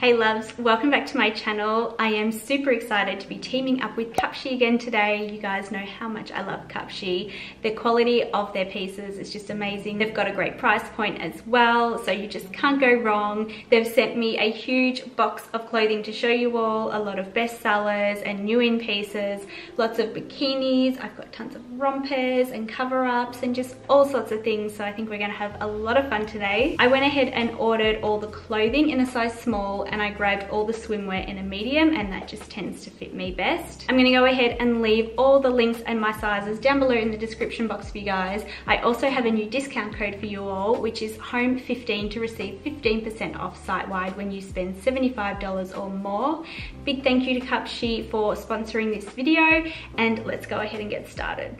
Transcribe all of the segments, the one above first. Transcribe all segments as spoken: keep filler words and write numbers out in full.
Hey loves, welcome back to my channel. I am super excited to be teaming up with Cupshe again today. You guys know how much I love Cupshe. The quality of their pieces is just amazing. They've got a great price point as well, so you just can't go wrong. They've sent me a huge box of clothing to show you all, a lot of bestsellers and new in pieces, lots of bikinis. I've got tons of rompers and cover-ups and just all sorts of things, so I think we're gonna have a lot of fun today. I went ahead and ordered all the clothing in a size small, and I grabbed all the swimwear in a medium, and that just tends to fit me best. I'm gonna go ahead and leave all the links and my sizes down below in the description box for you guys. I also have a new discount code for you all, which is home fifteen, to receive fifteen percent off site-wide when you spend seventy-five dollars or more. Big thank you to Cupshe for sponsoring this video, and let's go ahead and get started.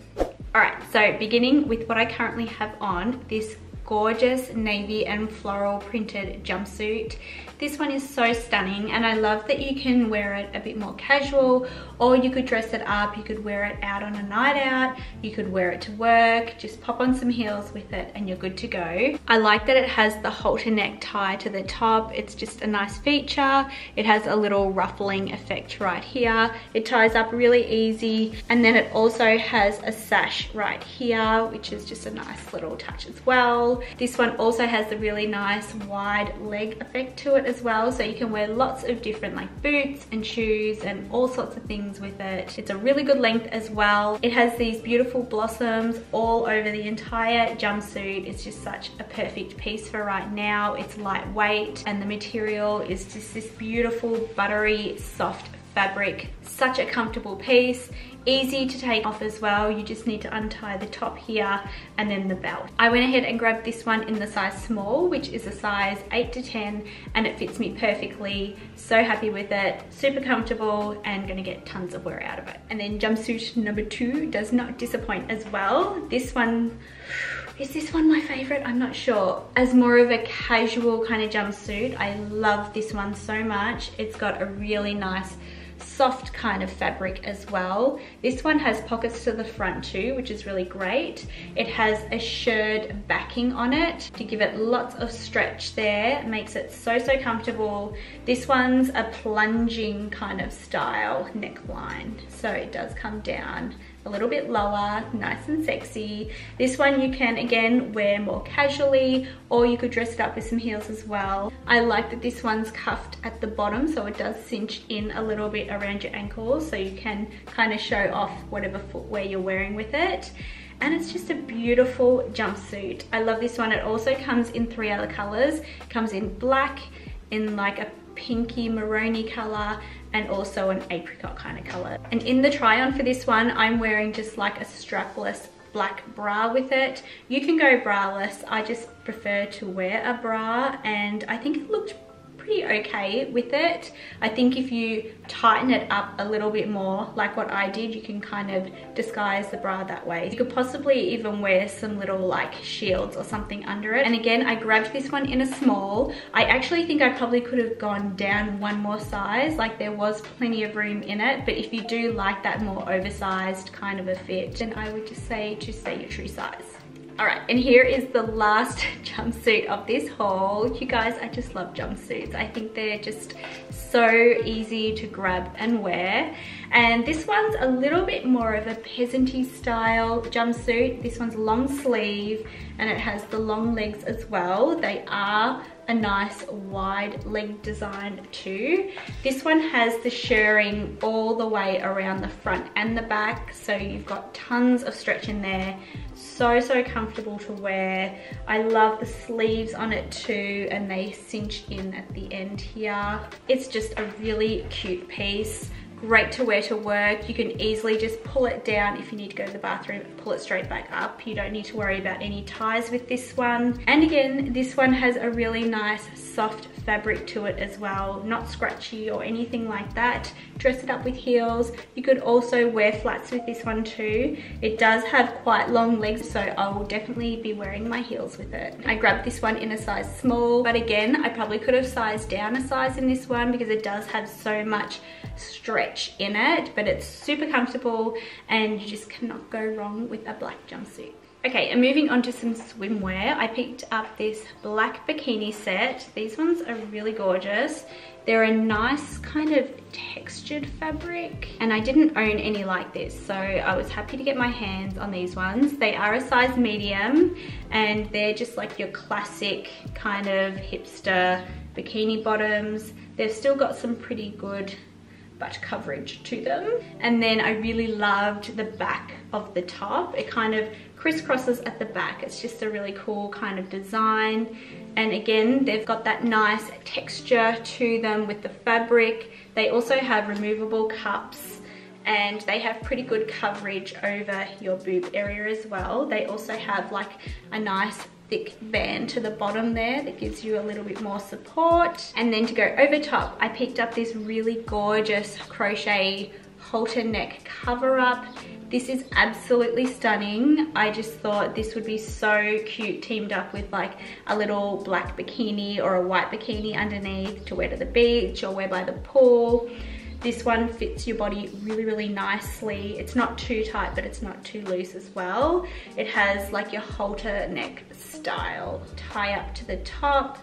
All right, so beginning with what I currently have on, this gorgeous navy and floral printed jumpsuit. This one is so stunning, and I love that you can wear it a bit more casual, or you could dress it up, you could wear it out on a night out, you could wear it to work, just pop on some heels with it and you're good to go. I like that it has the halter neck tie to the top. It's just a nice feature. It has a little ruffling effect right here. It ties up really easy, and then it also has a sash right here, which is just a nice little touch as well. This one also has the really nice wide leg effect to it as well, so you can wear lots of different like boots and shoes and all sorts of things with it. It's a really good length as well. It has these beautiful blossoms all over the entire jumpsuit. It's just such a perfect piece for right now. It's lightweight, and the material is just this beautiful buttery soft fabric. Such a comfortable piece. Easy to take off as well. You just need to untie the top here and then the belt. I went ahead and grabbed this one in the size small, which is a size eight to ten, and it fits me perfectly. So happy with it, super comfortable, and gonna get tons of wear out of it. And then jumpsuit number two does not disappoint as well. This one, is this one my favorite? I'm not sure. As more of a casual kind of jumpsuit, I love this one so much. It's got a really nice soft kind of fabric as well. This one has pockets to the front too, which is really great. It has a shirred backing on it to give it lots of stretch there. It makes it so, so comfortable. This one's a plunging kind of style neckline, so it does come down a little bit lower, nice and sexy. This one you can again wear more casually, or you could dress it up with some heels as well. I like that this one's cuffed at the bottom, so it does cinch in a little bit around your ankles, so you can kind of show off whatever footwear you're wearing with it. And it's just a beautiful jumpsuit. I love this one. It also comes in three other colors. It comes in black, in like a pinky maroony color, and also an apricot kind of color. And in the try on for this one, I'm wearing just like a strapless black bra with it. You can go braless. I just prefer to wear a bra, and I think it looked pretty okay with it. I think if you tighten it up a little bit more, like what I did, you can kind of disguise the bra that way. You could possibly even wear some little like shields or something under it. And again, I grabbed this one in a small. I actually think I probably could have gone down one more size, like there was plenty of room in it, but if you do like that more oversized kind of a fit, then I would just say to stay your true size. All right, and here is the last jumpsuit of this haul. You guys, I just love jumpsuits. I think they're just so easy to grab and wear. And this one's a little bit more of a peasanty style jumpsuit. This one's long sleeve, and it has the long legs as well. They are a nice wide leg design too. This one has the shirring all the way around the front and the back, so you've got tons of stretch in there. So, so comfortable to wear. I love the sleeves on it too, and they cinch in at the end here. It's just a really cute piece. Great to wear to work. You can easily just pull it down if you need to go to the bathroom, pull it straight back up. You don't need to worry about any ties with this one. And again, this one has a really nice soft fabric to it as well, not scratchy or anything like that. Dress it up with heels. You could also wear flats with this one too. It does have quite long legs, so I will definitely be wearing my heels with it. I grabbed this one in a size small, but again, I probably could have sized down a size in this one because it does have so much stretch in it, but it's super comfortable, and you just cannot go wrong with a black jumpsuit. Okay, and moving on to some swimwear, I picked up this black bikini set. These ones are really gorgeous. They're a nice kind of textured fabric, and I didn't own any like this, so I was happy to get my hands on these ones. They are a size medium, and they're just like your classic kind of hipster bikini bottoms. They've still got some pretty good butt coverage to them. And then I really loved the back of the top. It kind of crisscrosses at the back. It's just a really cool kind of design. And again, they've got that nice texture to them with the fabric. They also have removable cups, and they have pretty good coverage over your boob area as well. They also have like a nice thick band to the bottom there that gives you a little bit more support. And then to go over top, I picked up this really gorgeous crochet halter neck cover up. This is absolutely stunning. I just thought this would be so cute teamed up with like a little black bikini or a white bikini underneath to wear to the beach or wear by the pool. This one fits your body really, really nicely. It's not too tight, but it's not too loose as well. It has like your halter neck style tie up to the top,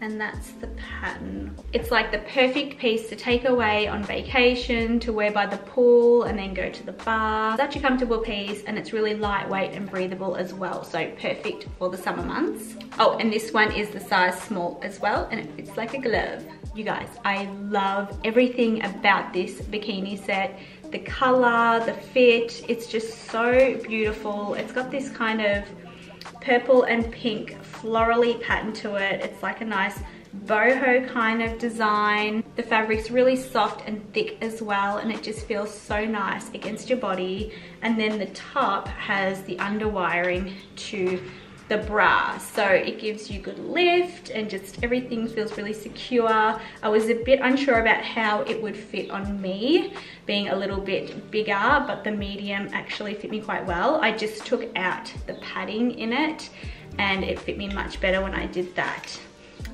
and that's the pattern. It's like the perfect piece to take away on vacation, to wear by the pool and then go to the bar. Such a comfortable piece, and it's really lightweight and breathable as well, so perfect for the summer months. Oh, and this one is the size small as well, and it fits like a glove. You guys, I love everything about this bikini set. The color, the fit, it's just so beautiful. It's got this kind of purple and pink florally pattern to it. It's like a nice boho kind of design. The fabric's really soft and thick as well, and it just feels so nice against your body. And then the top has the underwiring to the bra, so it gives you good lift, and just everything feels really secure. I was a bit unsure about how it would fit on me, being a little bit bigger, but the medium actually fit me quite well. I just took out the padding in it, and it fit me much better when I did that.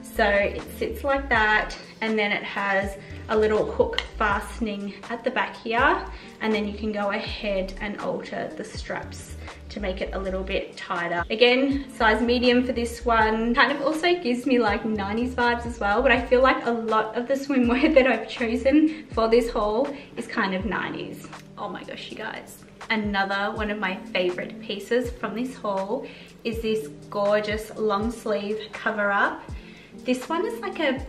So it sits like that, and then it has a little hook fastening at the back here, and then you can go ahead and alter the straps to make it a little bit tighter. Again, size medium for this one. Kind of also gives me like nineties vibes as well, but I feel like a lot of the swimwear that I've chosen for this haul is kind of nineties. Oh my gosh, you guys. Another one of my favorite pieces from this haul is this gorgeous long sleeve cover up. This one is like a,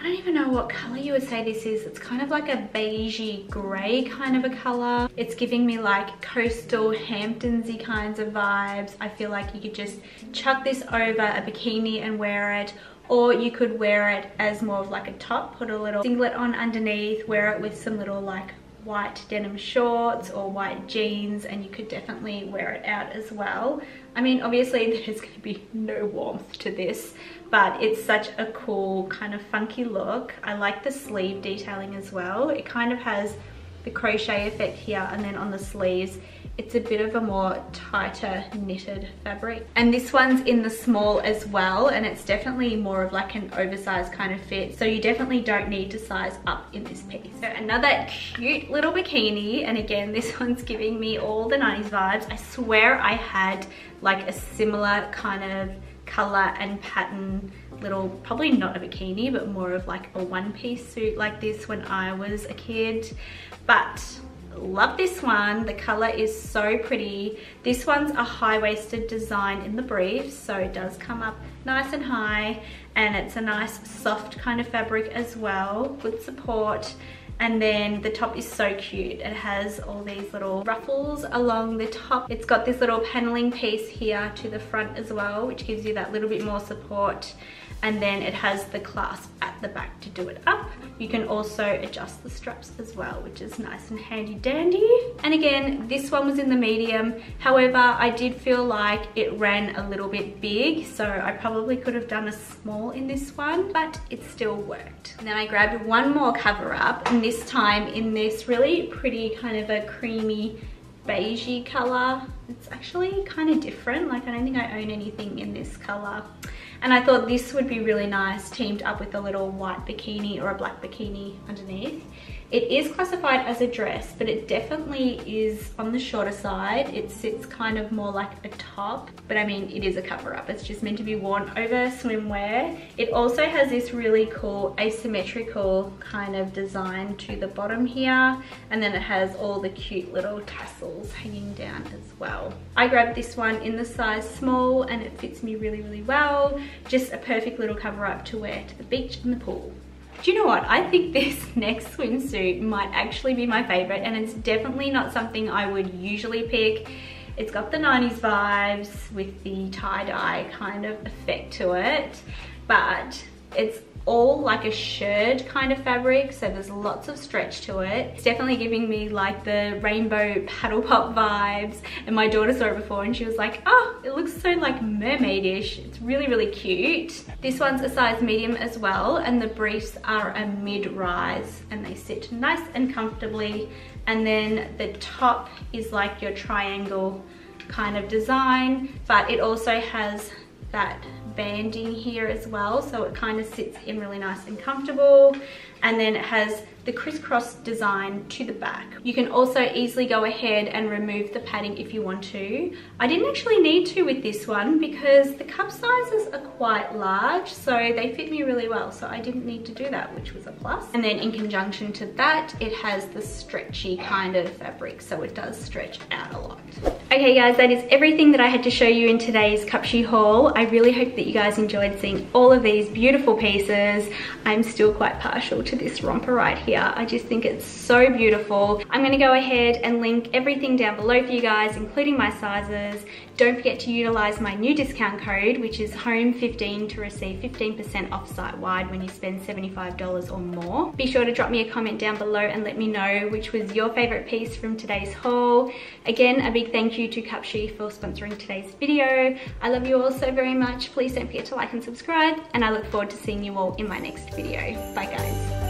I don't even know what color you would say this is. It's kind of like a beigey gray kind of a color. It's giving me like coastal Hamptonsy kinds of vibes. I feel like you could just chuck this over a bikini and wear it, or you could wear it as more of like a top, put a little singlet on underneath, wear it with some little like white denim shorts or white jeans, and you could definitely wear it out as well. I mean, obviously there's going to be no warmth to this, but it's such a cool kind of funky look. I like the sleeve detailing as well. It kind of has the crochet effect here, and then on the sleeves it's a bit of a more tighter knitted fabric. And this one's in the small as well, and it's definitely more of like an oversized kind of fit, so you definitely don't need to size up in this piece. So another cute little bikini, and again this one's giving me all the nineties vibes. I swear I had like a similar kind of color and pattern little, probably not a bikini, but more of like a one-piece suit like this when I was a kid. But love this one. The color is so pretty. This one's a high-waisted design in the briefs, so it does come up nice and high, and it's a nice soft kind of fabric as well, good support. And then the top is so cute. It has all these little ruffles along the top. It's got this little paneling piece here to the front as well, which gives you that little bit more support. And then it has the clasp at the back to do it up. You can also adjust the straps as well, which is nice and handy dandy. And again, this one was in the medium. However, I did feel like it ran a little bit big, so I probably could have done a small in this one, but it still worked. And then I grabbed one more cover up, and this time in this really pretty kind of a creamy beigey color. it's actually kind of different. Like, I don't think I own anything in this color. And I thought this would be really nice teamed up with a little white bikini or a black bikini underneath. It is classified as a dress, but it definitely is on the shorter side. It sits kind of more like a top, but I mean, it is a cover up. It's just meant to be worn over swimwear. It also has this really cool asymmetrical kind of design to the bottom here. And then it has all the cute little tassels hanging down as well. I grabbed this one in the size small and it fits me really, really well. Just a perfect little cover up to wear to the beach and the pool. Do you know what? I think this next swimsuit might actually be my favorite, and it's definitely not something I would usually pick. It's got the nineties vibes with the tie-dye kind of effect to it, but it's all like a shirred kind of fabric, so there's lots of stretch to it. It's definitely giving me like the rainbow paddle pop vibes, and my daughter saw it before and she was like, oh, it looks so like mermaid-ish. It's really, really cute. This one's a size medium as well, and the briefs are a mid-rise and they sit nice and comfortably. And then the top is like your triangle kind of design, but it also has that banding here as well, so it kind of sits in really nice and comfortable. And then it has the crisscross design to the back. You can also easily go ahead and remove the padding if you want to. I didn't actually need to with this one because the cup sizes are quite large, so they fit me really well, so I didn't need to do that, which was a plus. And then in conjunction to that, it has the stretchy kind of fabric, so it does stretch out a lot. Okay guys, that is everything that I had to show you in today's Cupshe haul. I really hope that you guys enjoyed seeing all of these beautiful pieces. I'm still quite partial to this romper right here. I just think it's so beautiful. I'm going to go ahead and link everything down below for you guys, including my sizes. Don't forget to utilize my new discount code, which is home fifteen, to receive fifteen percent off site-wide when you spend seventy-five dollars or more. Be sure to drop me a comment down below and let me know which was your favorite piece from today's haul. Again, a big thank you to Cupshe for sponsoring today's video. I love you all so very much. Please don't forget to like and subscribe, and I look forward to seeing you all in my next video. Bye guys.